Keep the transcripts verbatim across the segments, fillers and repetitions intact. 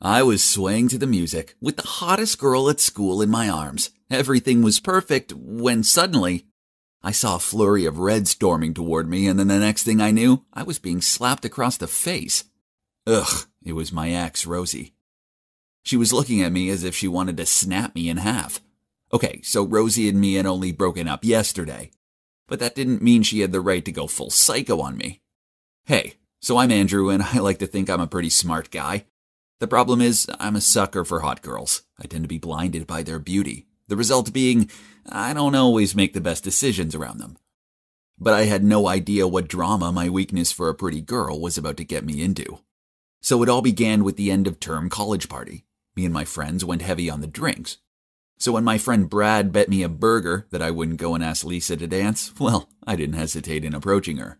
I was swaying to the music, with the hottest girl at school in my arms. Everything was perfect when suddenly I saw a flurry of red storming toward me, and then the next thing I knew, I was being slapped across the face. Ugh, it was my ex, Rosie. She was looking at me as if she wanted to snap me in half. Okay, so Rosie and me had only broken up yesterday, but that didn't mean she had the right to go full psycho on me. Hey, so I'm Andrew, and I like to think I'm a pretty smart guy. The problem is, I'm a sucker for hot girls. I tend to be blinded by their beauty. The result being, I don't always make the best decisions around them. But I had no idea what drama my weakness for a pretty girl was about to get me into. So it all began with the end-of-term college party. Me and my friends went heavy on the drinks. So when my friend Brad bet me a burger that I wouldn't go and ask Lisa to dance, well, I didn't hesitate in approaching her.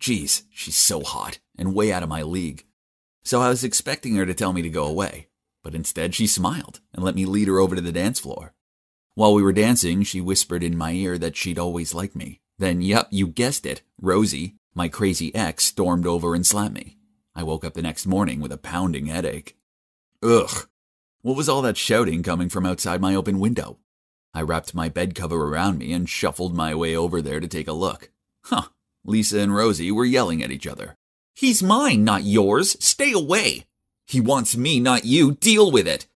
Geez, she's so hot and way out of my league. So I was expecting her to tell me to go away, but instead she smiled and let me lead her over to the dance floor. While we were dancing, she whispered in my ear that she'd always liked me. Then, yep, you guessed it, Rosie, my crazy ex, stormed over and slapped me. I woke up the next morning with a pounding headache. Ugh, what was all that shouting coming from outside my open window? I wrapped my bed cover around me and shuffled my way over there to take a look. Huh, Lisa and Rosie were yelling at each other. He's mine, not yours. Stay away. He wants me, not you. Deal with it.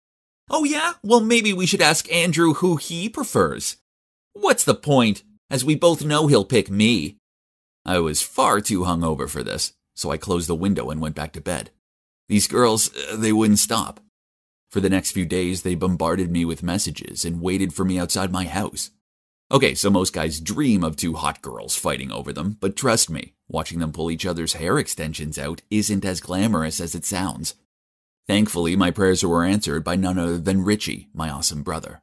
Oh yeah? Well, maybe we should ask Andrew who he prefers. What's the point? As we both know he'll pick me. I was far too hungover for this, so I closed the window and went back to bed. These girls, they wouldn't stop. For the next few days, they bombarded me with messages and waited for me outside my house. Okay, so most guys dream of two hot girls fighting over them, but trust me, watching them pull each other's hair extensions out isn't as glamorous as it sounds. Thankfully, my prayers were answered by none other than Richie, my awesome brother.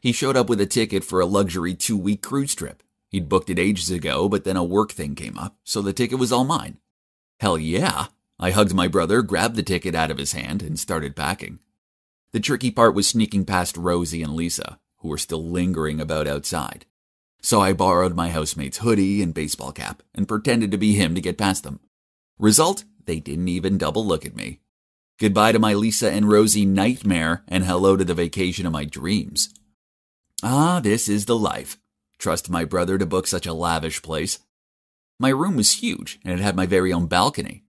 He showed up with a ticket for a luxury two-week cruise trip. He'd booked it ages ago, but then a work thing came up, so the ticket was all mine. Hell yeah! I hugged my brother, grabbed the ticket out of his hand, and started packing. The tricky part was sneaking past Rosie and Lisa, who were still lingering about outside. So I borrowed my housemate's hoodie and baseball cap and pretended to be him to get past them. Result, they didn't even double look at me. Goodbye to my Lisa and Rosie nightmare and hello to the vacation of my dreams. Ah, this is the life. Trust my brother to book such a lavish place. My room was huge and it had my very own balcony.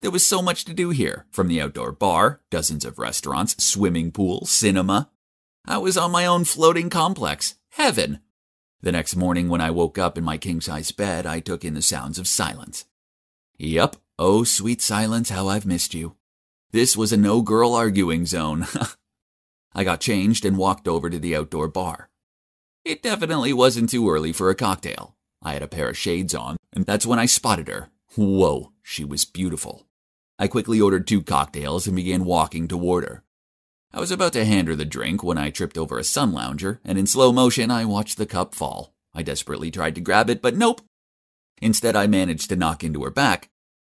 There was so much to do here, from the outdoor bar, dozens of restaurants, swimming pool, cinema. I was on my own floating complex. Heaven. The next morning when I woke up in my king-size bed, I took in the sounds of silence. Yep, oh sweet silence, how I've missed you. This was a no-girl arguing zone. I got changed and walked over to the outdoor bar. It definitely wasn't too early for a cocktail. I had a pair of shades on, and that's when I spotted her. Whoa, she was beautiful. I quickly ordered two cocktails and began walking toward her. I was about to hand her the drink when I tripped over a sun lounger, and in slow motion I watched the cup fall. I desperately tried to grab it, but nope. Instead, I managed to knock into her back.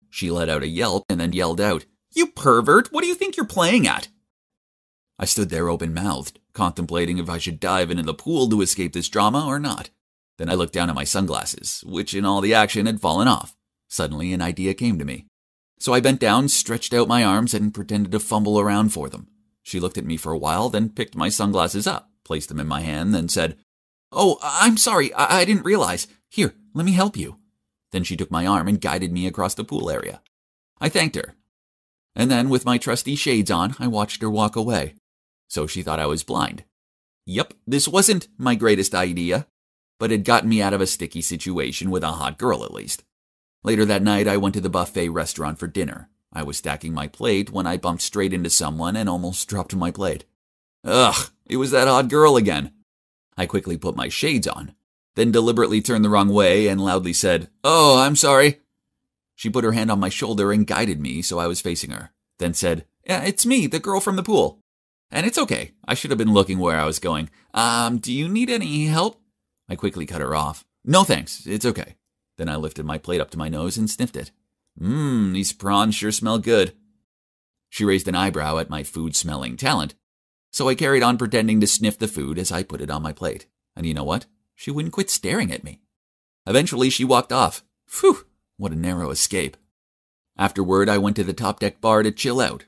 She let out a yelp and then yelled out, "You pervert! What do you think you're playing at?" I stood there open-mouthed, contemplating if I should dive into the pool to escape this drama or not. Then I looked down at my sunglasses, which in all the action had fallen off. Suddenly, an idea came to me. So I bent down, stretched out my arms, and pretended to fumble around for them. She looked at me for a while, then picked my sunglasses up, placed them in my hand, then said, "Oh, I'm sorry, I, I didn't realize. Here, let me help you." Then she took my arm and guided me across the pool area. I thanked her. And then, with my trusty shades on, I watched her walk away. So she thought I was blind. Yep, this wasn't my greatest idea, but it got me out of a sticky situation with a hot girl at least. Later that night, I went to the buffet restaurant for dinner. I was stacking my plate when I bumped straight into someone and almost dropped my plate. Ugh, it was that odd girl again. I quickly put my shades on, then deliberately turned the wrong way and loudly said, "Oh, I'm sorry." She put her hand on my shoulder and guided me so I was facing her, then said, "Yeah, it's me, the girl from the pool. And it's okay, I should have been looking where I was going. Um, do you need any help?" I quickly cut her off. "No thanks, it's okay." Then I lifted my plate up to my nose and sniffed it. Mmm, these prawns sure smell good. She raised an eyebrow at my food-smelling talent, so I carried on pretending to sniff the food as I put it on my plate. And you know what? She wouldn't quit staring at me. Eventually, she walked off. Phew, what a narrow escape. Afterward, I went to the top deck bar to chill out.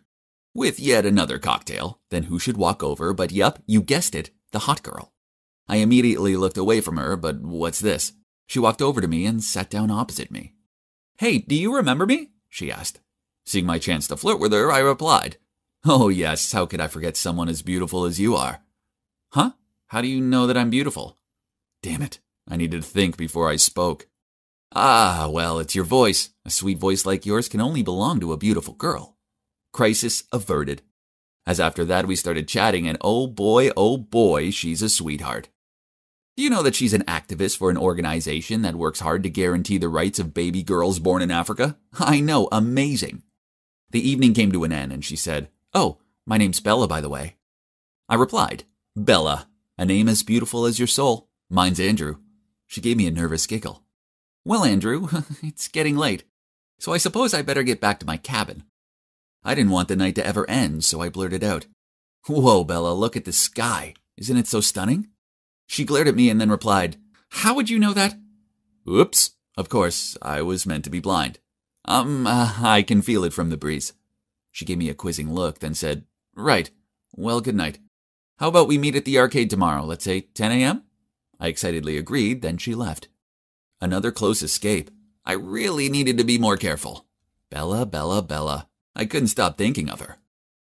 with yet another cocktail. Then who should walk over but, yup, you guessed it, the hot girl. I immediately looked away from her, but what's this? She walked over to me and sat down opposite me. "Hey, do you remember me?" she asked. Seeing my chance to flirt with her, I replied, "Oh yes, how could I forget someone as beautiful as you are?" "Huh? How do you know that I'm beautiful?" Damn it, I needed to think before I spoke. "Ah, well, it's your voice. A sweet voice like yours can only belong to a beautiful girl." Crisis averted. As after that, we started chatting, and oh boy, oh boy, she's a sweetheart. Do you know that she's an activist for an organization that works hard to guarantee the rights of baby girls born in Africa? I know, amazing. The evening came to an end, and she said, "Oh, my name's Bella, by the way." I replied, "Bella, a name as beautiful as your soul. Mine's Andrew." She gave me a nervous giggle. "Well, Andrew, it's getting late, so I suppose I better get back to my cabin." I didn't want the night to ever end, so I blurted out, "Whoa, Bella, look at the sky. Isn't it so stunning?" She glared at me and then replied, "How would you know that?" Oops, of course, I was meant to be blind. Um, uh, I can feel it from the breeze. She gave me a quizzing look, then said, "Right, well, good night. How about we meet at the arcade tomorrow, let's say ten a m? I excitedly agreed, then she left. Another close escape. I really needed to be more careful. Bella, Bella, Bella. I couldn't stop thinking of her.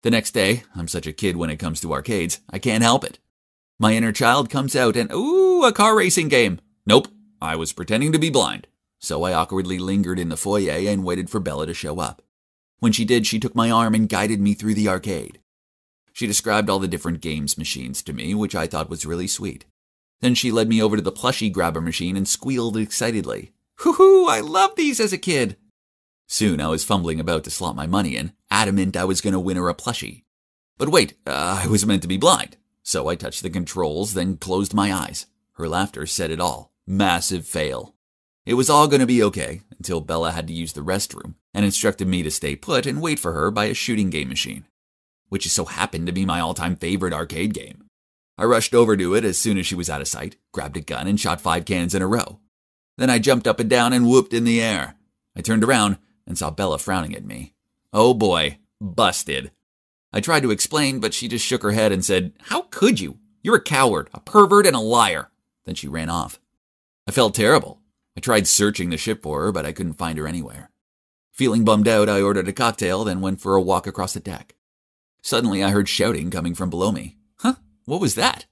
The next day, I'm such a kid when it comes to arcades, I can't help it. My inner child comes out and, ooh, a car racing game. Nope, I was pretending to be blind. So I awkwardly lingered in the foyer and waited for Bella to show up. When she did, she took my arm and guided me through the arcade. She described all the different games machines to me, which I thought was really sweet. Then she led me over to the plushie grabber machine and squealed excitedly. "Hoo-hoo, I loved these as a kid." Soon I was fumbling about to slot my money in, adamant I was going to win her a plushie. But wait, uh, I was meant to be blind. So I touched the controls, then closed my eyes. Her laughter said it all. Massive fail. It was all going to be okay until Bella had to use the restroom and instructed me to stay put and wait for her by a shooting game machine, which so happened to be my all-time favorite arcade game. I rushed over to it as soon as she was out of sight, grabbed a gun, and shot five cans in a row. Then I jumped up and down and whooped in the air. I turned around and saw Bella frowning at me. Oh boy, busted. I tried to explain, but she just shook her head and said, "How could you? You're a coward, a pervert, and a liar." Then she ran off. I felt terrible. I tried searching the ship for her, but I couldn't find her anywhere. Feeling bummed out, I ordered a cocktail, then went for a walk across the deck. Suddenly, I heard shouting coming from below me. Huh? What was that?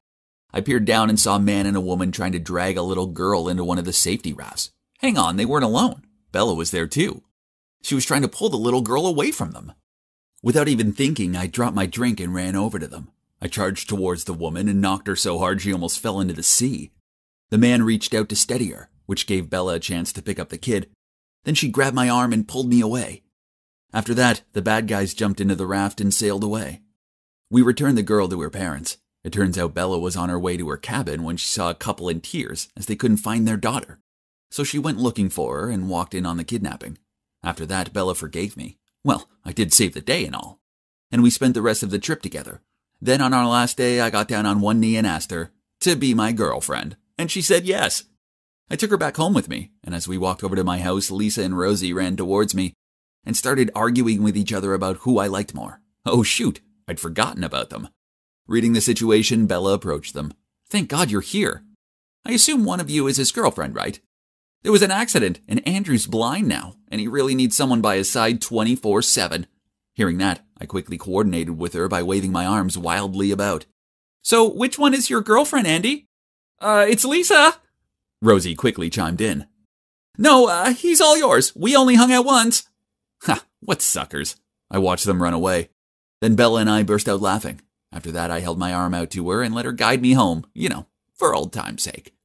I peered down and saw a man and a woman trying to drag a little girl into one of the safety rafts. Hang on, they weren't alone. Bella was there too. She was trying to pull the little girl away from them. Without even thinking, I dropped my drink and ran over to them. I charged towards the woman and knocked her so hard she almost fell into the sea. The man reached out to steady her, which gave Bella a chance to pick up the kid. Then she grabbed my arm and pulled me away. After that, the bad guys jumped into the raft and sailed away. We returned the girl to her parents. It turns out Bella was on her way to her cabin when she saw a couple in tears as they couldn't find their daughter. So she went looking for her and walked in on the kidnapping. After that, Bella forgave me. Well, I did save the day and all. And we spent the rest of the trip together. Then on our last day, I got down on one knee and asked her to be my girlfriend. And she said yes. I took her back home with me. And as we walked over to my house, Lisa and Rosie ran towards me and started arguing with each other about who I liked more. Oh shoot, I'd forgotten about them. Reading the situation, Bella approached them. "Thank God you're here. I assume one of you is his girlfriend, right? There was an accident, and Andrew's blind now, and he really needs someone by his side twenty-four seven. Hearing that, I quickly coordinated with her by waving my arms wildly about. "So which one is your girlfriend, Andy?" Uh, it's Lisa," Rosie quickly chimed in. "No, uh, he's all yours. We only hung out once." Ha, what suckers. I watched them run away. Then Bella and I burst out laughing. After that, I held my arm out to her and let her guide me home, you know, for old time's sake.